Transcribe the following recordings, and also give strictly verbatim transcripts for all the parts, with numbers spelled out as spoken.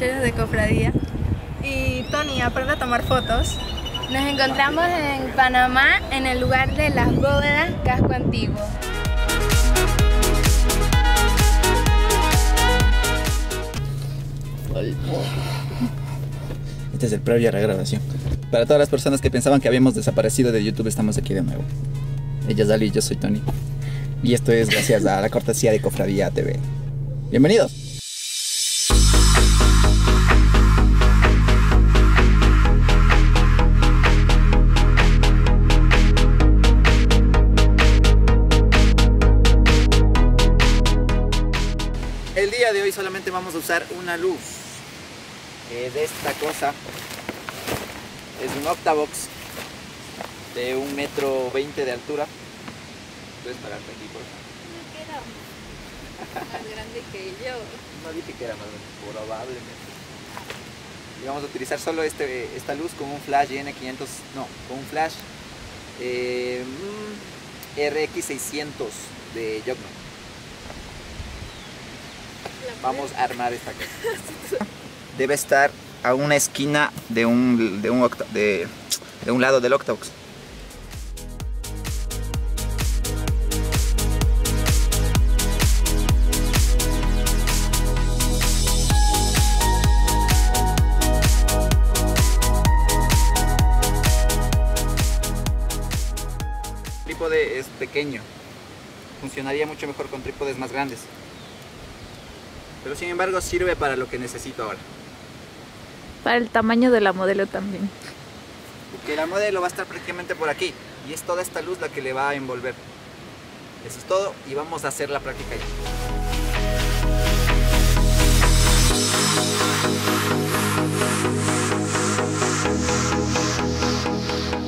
muchachos de cofradía. Y Tony, aprende a tomar fotos. Nos encontramos en Panamá, en el lugar de las bóvedas, casco antiguo. Este es el previo a la grabación. Para todas las personas que pensaban que habíamos desaparecido de YouTube, estamos aquí de nuevo. Ella es Ali y yo soy Tony. Y esto es gracias a la cortesía de Cofradía T V. ¡Bienvenidos! El día de hoy solamente vamos a usar una luz, que es esta cosa. Es un Octabox de un metro veinte de altura. Puedes pararte aquí, por favor. No queda más grande que yo. No dije que era más grande, probablemente. Y vamos a utilizar solo este, esta luz con un flash N quinientos, no, con un flash eh, R X seiscientos de Yongnuo. Vamos a armar esta cosa. Debe estar a una esquina de un, de un, octa, de, de un lado del Octabox. El trípode es pequeño, funcionaría mucho mejor con trípodes más grandes, pero sin embargo sirve para lo que necesito ahora. Para el tamaño de la modelo también. Porque la modelo va a estar prácticamente por aquí. Y es toda esta luz la que le va a envolver. Eso es todo y vamos a hacer la práctica ya.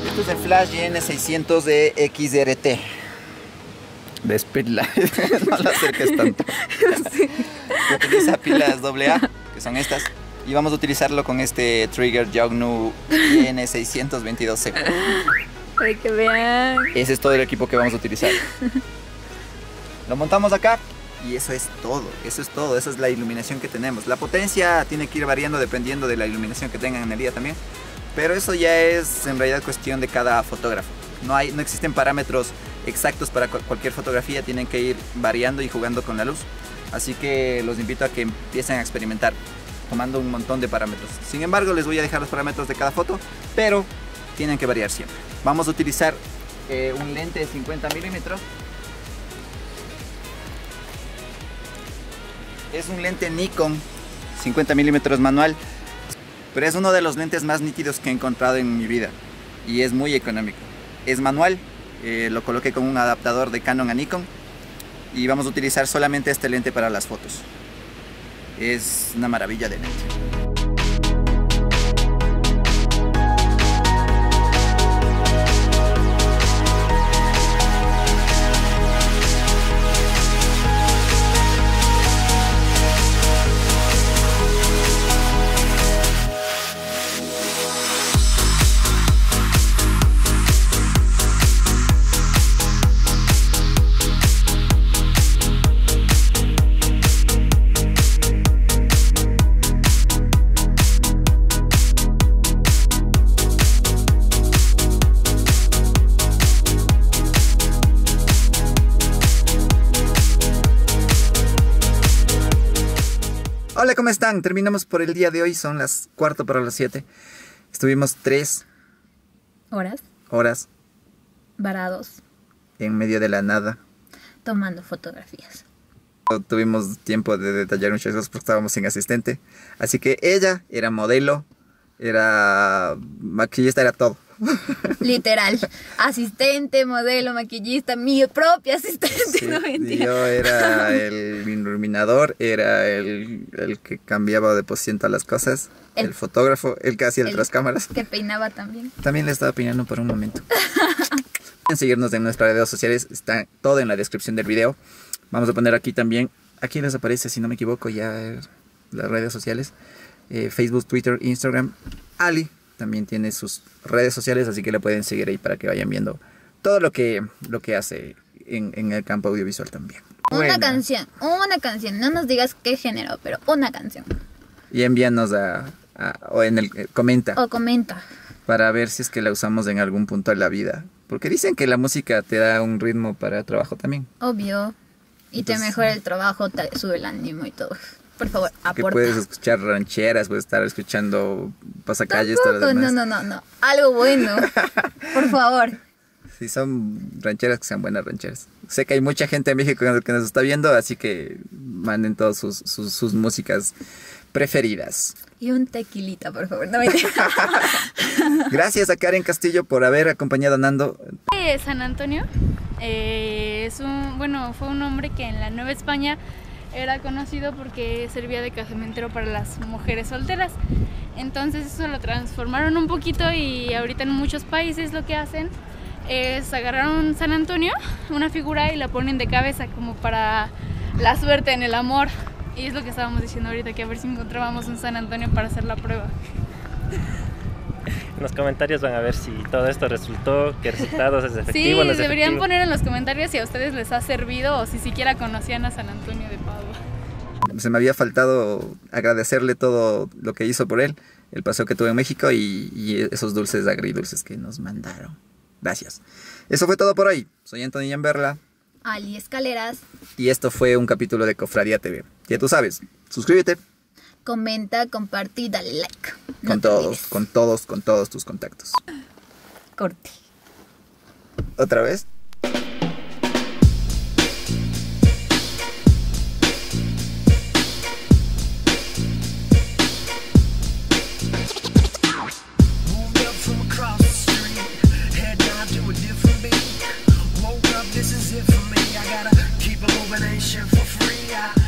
Esto es el flash N seiscientos de X R T. De pila. No la acerques tanto. Sí. Utiliza pilas doble A, que son estas. Y vamos a utilizarlo con este trigger Yongnuo N seiscientos veintidós C. Para que vean. Ese es todo el equipo que vamos a utilizar. Lo montamos acá y eso es todo, eso es todo, esa es la iluminación que tenemos. La potencia tiene que ir variando dependiendo de la iluminación que tengan en el día también. Pero eso ya es en realidad cuestión de cada fotógrafo. No, hay, no existen parámetros exactos para cualquier fotografía, tienen que ir variando y jugando con la luz. Así que los invito a que empiecen a experimentar tomando un montón de parámetros. Sin embargo, les voy a dejar los parámetros de cada foto, pero tienen que variar siempre. Vamos a utilizar eh, un lente de cincuenta milímetros. Es un lente Nikon cincuenta milímetros manual, pero es uno de los lentes más nítidos que he encontrado en mi vida y es muy económico. Es manual, eh, lo coloqué con un adaptador de Canon a Nikon y vamos a utilizar solamente este lente para las fotos. Es una maravilla de lente. Hola, ¿cómo están? Terminamos por el día de hoy, son las cuarto para las siete. Estuvimos tres horas. Horas. Varados. En medio de la nada. Tomando fotografías. No tuvimos tiempo de detallar muchas cosas porque estábamos sin asistente. Así que ella era modelo, era maquillista, era todo. Literal. Asistente, modelo, maquillista, mi propia asistente, sí, no mentira. Yo era el iluminador, era el, el que cambiaba de posición a las cosas, el, el fotógrafo, el que hacía las cámaras. Que peinaba también. También le estaba peinando por un momento. Pueden seguirnos en nuestras redes sociales, está todo en la descripción del video. Vamos a poner aquí también, aquí les aparece, si no me equivoco, ya las redes sociales. Eh, Facebook, Twitter, Instagram. Ali también tiene sus redes sociales, así que la pueden seguir ahí para que vayan viendo todo lo que, lo que hace en, en el campo audiovisual también. Una bueno. canción, una canción, no nos digas qué género, pero una canción. y envíanos a, a o en el comenta. O comenta. Para ver si es que la usamos en algún punto de la vida. Porque dicen que la música te da un ritmo para trabajo también. Obvio. Y entonces, te mejora el trabajo, te sube el ánimo y todo. Por favor, aporta. Que puedes escuchar rancheras, puedes estar escuchando pasacalles, todo lo demás. No, no, no, no. Algo bueno. Por favor. Si son rancheras, que sean buenas rancheras. Sé que hay mucha gente en México que nos está viendo, así que manden todas sus, sus, sus músicas preferidas. Y un tequilita, por favor. No me Gracias a Karen Castillo por haber acompañado a Nando. Eh, San Antonio eh, es un, bueno, fue un hombre que en la Nueva España era conocido porque servía de casamentero para las mujeres solteras. Entonces eso lo transformaron un poquito y ahorita en muchos países lo que hacen es agarraron San Antonio, una figura, y la ponen de cabeza como para la suerte en el amor. Y es lo que estábamos diciendo ahorita, que a ver si encontrábamos un San Antonio para hacer la prueba. En los comentarios van a ver si todo esto resultó, qué resultados es efectivo. Sí, no es deberían efectivo. Poner en los comentarios si a ustedes les ha servido o si siquiera conocían a San Antonio de Padua. Se me había faltado agradecerle todo lo que hizo por él, el paseo que tuve en México y, y esos dulces agridulces que nos mandaron. Gracias. Eso fue todo por hoy. Soy Anthony Yamberla. Ali Escaleras. Y esto fue un capítulo de Cofradía T V. Ya tú sabes, suscríbete. Comenta, comparte y dale like. No con todos, olvides. con todos, con todos tus contactos. Corte. ¿Otra vez? This is it for me, I gotta keep illumination for free. I